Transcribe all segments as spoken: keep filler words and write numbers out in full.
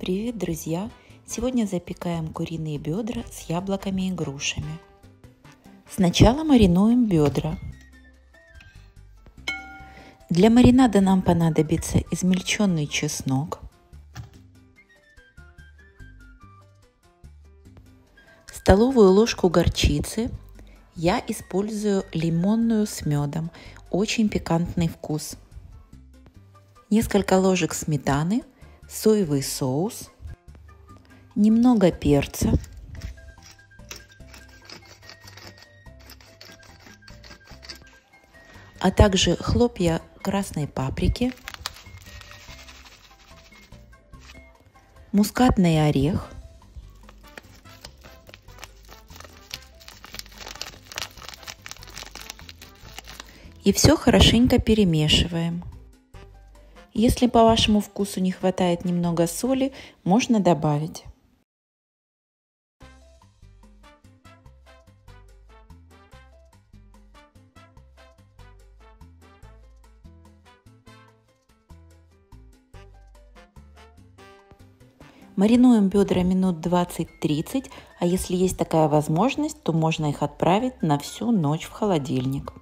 Привет, друзья! Сегодня запекаем куриные бедра с яблоками и грушами. Сначала маринуем бедра. Для маринада нам понадобится измельченный чеснок, столовую ложку горчицы. Я использую лимонную с медом, очень пикантный вкус. Несколько ложек сметаны, соевый соус, немного перца, а также хлопья красной паприки, мускатный орех, и все хорошенько перемешиваем. Если по вашему вкусу не хватает немного соли, можно добавить. Маринуем бедра минут двадцать-тридцать, а если есть такая возможность, то можно их отправить на всю ночь в холодильник.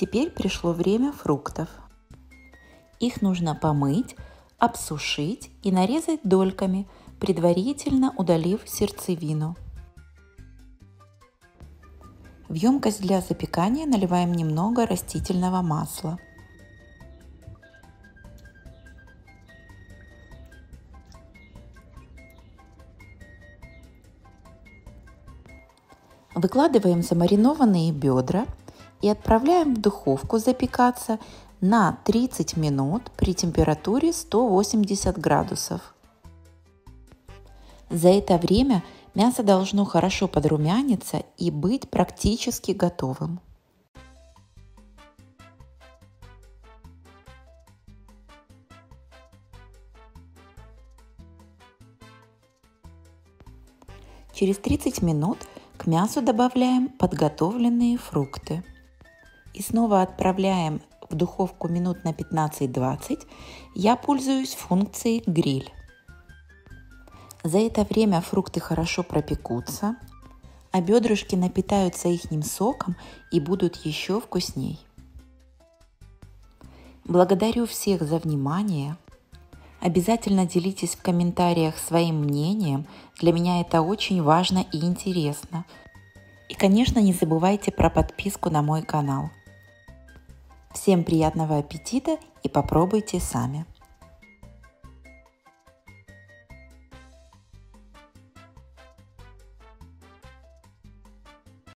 Теперь пришло время фруктов. Их нужно помыть, обсушить и нарезать дольками, предварительно удалив сердцевину. В емкость для запекания наливаем немного растительного масла. Выкладываем замаринованные бедра и отправляем в духовку запекаться на тридцать минут при температуре сто восемьдесят градусов. За это время мясо должно хорошо подрумяниться и быть практически готовым. Через тридцать минут к мясу добавляем подготовленные фрукты. И снова отправляем в духовку минут на пятнадцать-двадцать. Я пользуюсь функцией гриль. За это время фрукты хорошо пропекутся, а бедрышки напитаются ихним соком и будут еще вкусней. Благодарю всех за внимание. Обязательно делитесь в комментариях своим мнением. Для меня это очень важно и интересно. И, конечно, не забывайте про подписку на мой канал. Всем приятного аппетита и попробуйте сами!